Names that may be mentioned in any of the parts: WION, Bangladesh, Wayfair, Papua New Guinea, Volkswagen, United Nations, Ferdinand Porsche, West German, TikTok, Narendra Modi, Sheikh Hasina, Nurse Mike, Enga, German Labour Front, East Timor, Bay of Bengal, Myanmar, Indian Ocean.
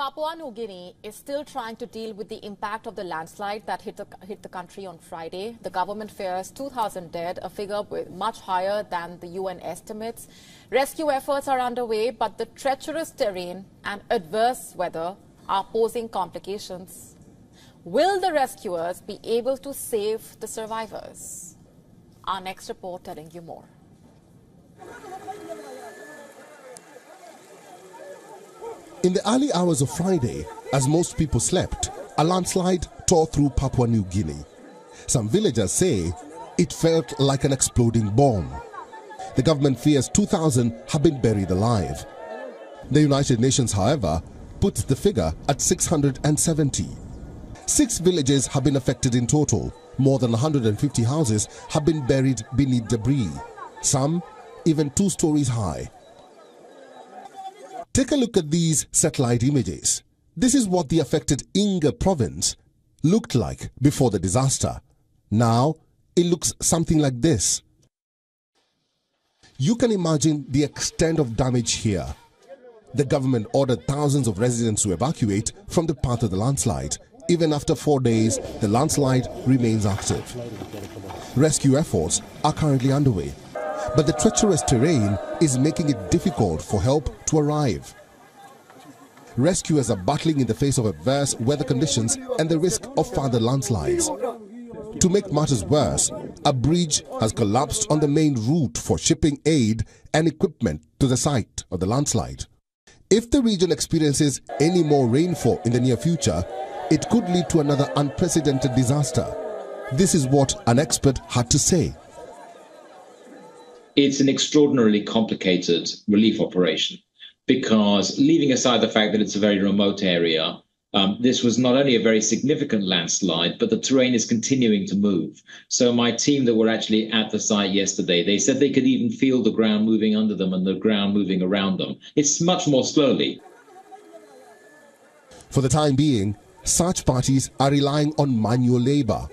Papua New Guinea is still trying to deal with the impact of the landslide that hit the country on Friday. The government fears 2,000 dead, a figure much higher than the UN estimates. Rescue efforts are underway, but the treacherous terrain and adverse weather are posing complications. Will the rescuers be able to save the survivors? Our next report telling you more. In the early hours of Friday, as most people slept, a landslide tore through Papua New Guinea. Some villagers say it felt like an exploding bomb. The government fears 2,000 have been buried alive. The United Nations, however, puts the figure at 670. 6 villages have been affected in total. More than 150 houses have been buried beneath debris, some even 2 stories high. Take a look at these satellite images. This is what the affected Enga province looked like before the disaster. Now, it looks something like this. You can imagine the extent of damage here. The government ordered thousands of residents to evacuate from the path of the landslide. Even after 4 days, the landslide remains active. Rescue efforts are currently underway, but the treacherous terrain is making it difficult for help to arrive. Rescuers are battling in the face of adverse weather conditions and the risk of further landslides. To make matters worse, a bridge has collapsed on the main route for shipping aid and equipment to the site of the landslide. If the region experiences any more rainfall in the near future, it could lead to another unprecedented disaster. This is what an expert had to say. It's an extraordinarily complicated relief operation because, leaving aside the fact that it's a very remote area, this was not only a very significant landslide, but the terrain is continuing to move. So my team that were actually at the site yesterday, they said they could even feel the ground moving under them and the ground moving around them. It's much more slowly. For the time being, search parties are relying on manual labor.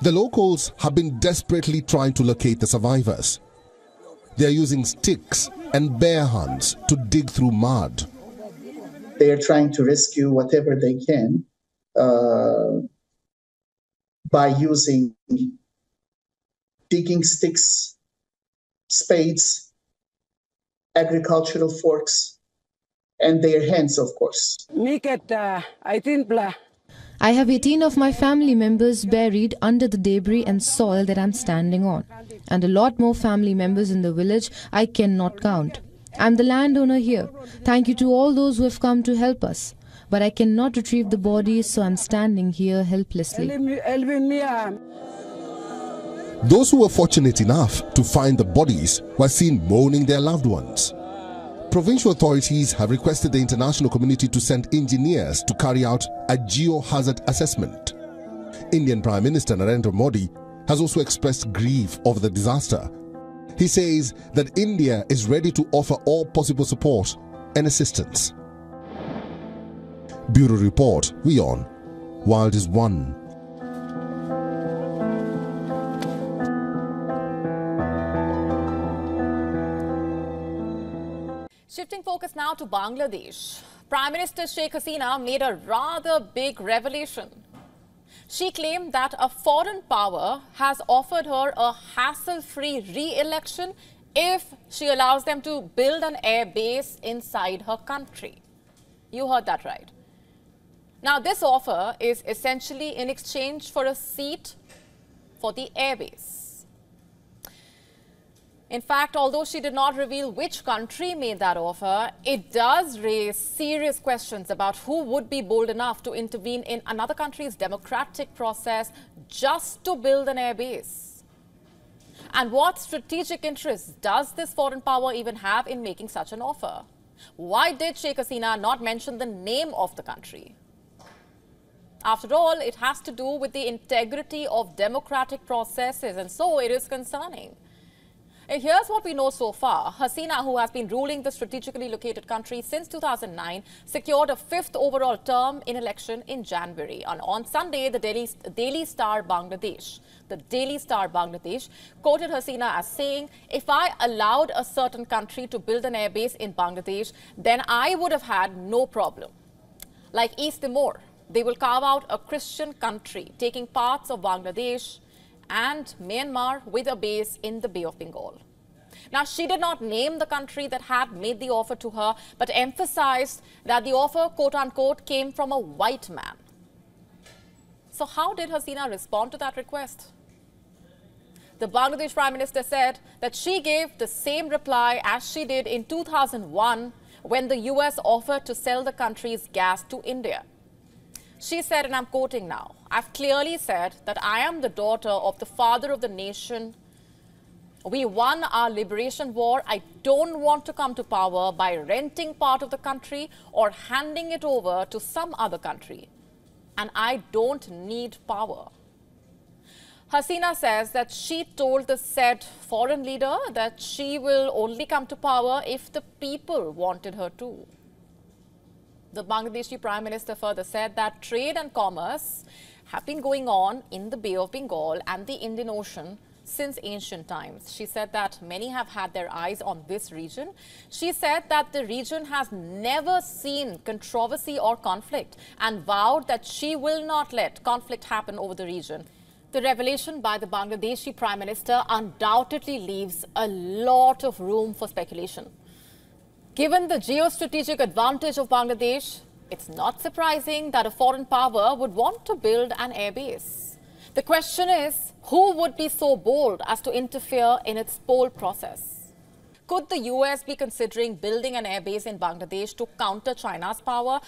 The locals have been desperately trying to locate the survivors. They are using sticks and bare hands to dig through mud. They are trying to rescue whatever they can by using digging sticks, spades, agricultural forks, and their hands, of course. I have 18 of my family members buried under the debris and soil that I'm standing on, and a lot more family members in the village I cannot count. I'm the landowner here. Thank you to all those who have come to help us, but I cannot retrieve the bodies, so I'm standing here helplessly. Those who were fortunate enough to find the bodies were seen mourning their loved ones. Provincial authorities have requested the international community to send engineers to carry out a geohazard assessment. Indian Prime Minister Narendra Modi has also expressed grief over the disaster. He says that India is ready to offer all possible support and assistance. Bureau Report, WION, World is One. Shifting focus now to Bangladesh. Prime Minister Sheikh Hasina made a rather big revelation. She claimed that a foreign power has offered her a hassle-free re-election if she allows them to build an air base inside her country. You heard that right. Now, this offer is essentially in exchange for a seat for the airbase. In fact, although she did not reveal which country made that offer, it does raise serious questions about who would be bold enough to intervene in another country's democratic process just to build an airbase. And what strategic interest does this foreign power even have in making such an offer? Why did Sheikh Hasina not mention the name of the country? After all, it has to do with the integrity of democratic processes, and so it is concerning. Here's what we know so far. Hasina, who has been ruling the strategically located country since 2009, secured a 5th overall term in election in January. And on Sunday, the Daily Star Bangladesh quoted Hasina as saying, "If I allowed a certain country to build an airbase in Bangladesh, then I would have had no problem." Like East Timor, they will carve out a Christian country, taking parts of Bangladesh and Myanmar with a base in the Bay of Bengal. Now, she did not name the country that had made the offer to her, but emphasized that the offer, quote-unquote, came from a white man. So how did Hasina respond to that request? The Bangladesh Prime Minister said that she gave the same reply as she did in 2001 when the US offered to sell the country's gas to India. She said, and I'm quoting now, "I've clearly said that I am the daughter of the father of the nation. We won our liberation war. I don't want to come to power by renting part of the country or handing it over to some other country. And I don't need power." Hasina says that she told the said foreign leader that she will only come to power if the people wanted her to. The Bangladeshi Prime Minister further said that trade and commerce have been going on in the Bay of Bengal and the Indian Ocean since ancient times. She said that many have had their eyes on this region. She said that the region has never seen controversy or conflict and vowed that she will not let conflict happen over the region. The revelation by the Bangladeshi Prime Minister undoubtedly leaves a lot of room for speculation. Given the geostrategic advantage of Bangladesh, it's not surprising that a foreign power would want to build an airbase. The question is, who would be so bold as to interfere in its poll process? Could the US be considering building an airbase in Bangladesh to counter China's power?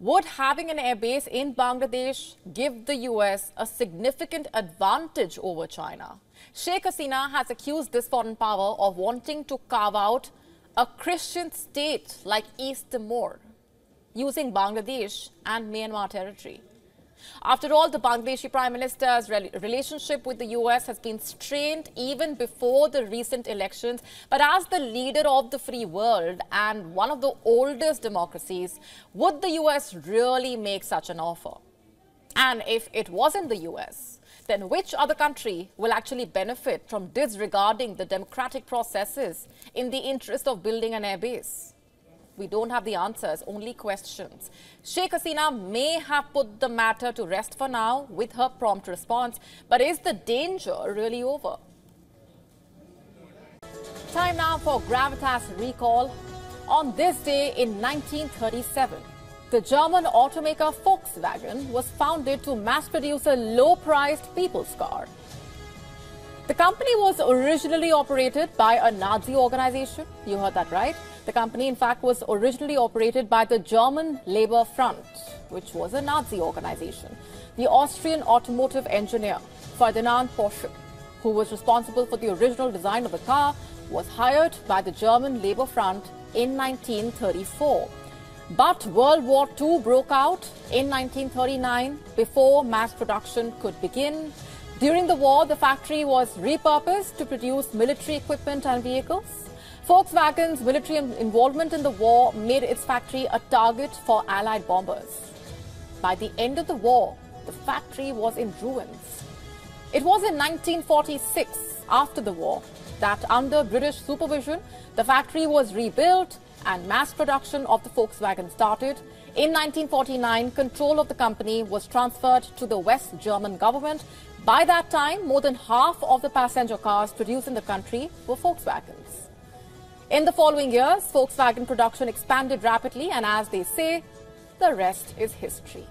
Would having an airbase in Bangladesh give the US a significant advantage over China? Sheikh Hasina has accused this foreign power of wanting to carve out a Christian state like East Timor, using Bangladesh and Myanmar territory. After all, the Bangladeshi Prime Minister's relationship with the US has been strained even before the recent elections. But as the leader of the free world and one of the oldest democracies, would the US really make such an offer? And if it wasn't the US, then which other country will actually benefit from disregarding the democratic processes in the interest of building an airbase? We don't have the answers, only questions. Sheikh Hasina may have put the matter to rest for now with her prompt response, but is the danger really over? Time now for Gravitas Recall. On this day in 1937, the German automaker Volkswagen was founded to mass produce a low-priced people's car. The company was originally operated by a Nazi organization. You heard that right. The company, in fact, was originally operated by the German Labour Front, which was a Nazi organization. The Austrian automotive engineer Ferdinand Porsche, who was responsible for the original design of the car, was hired by the German Labour Front in 1934. But World War II broke out in 1939 before mass production could begin. During the war, the factory was repurposed to produce military equipment and vehicles. Volkswagen's military involvement in the war made its factory a target for Allied bombers. By the end of the war, the factory was in ruins. It was in 1946, after the war, that under British supervision, the factory was rebuilt and mass production of the Volkswagen started. In 1949, control of the company was transferred to the West German government. By that time, more than half of the passenger cars produced in the country were Volkswagens. In the following years, Volkswagen production expanded rapidly, and as they say, the rest is history.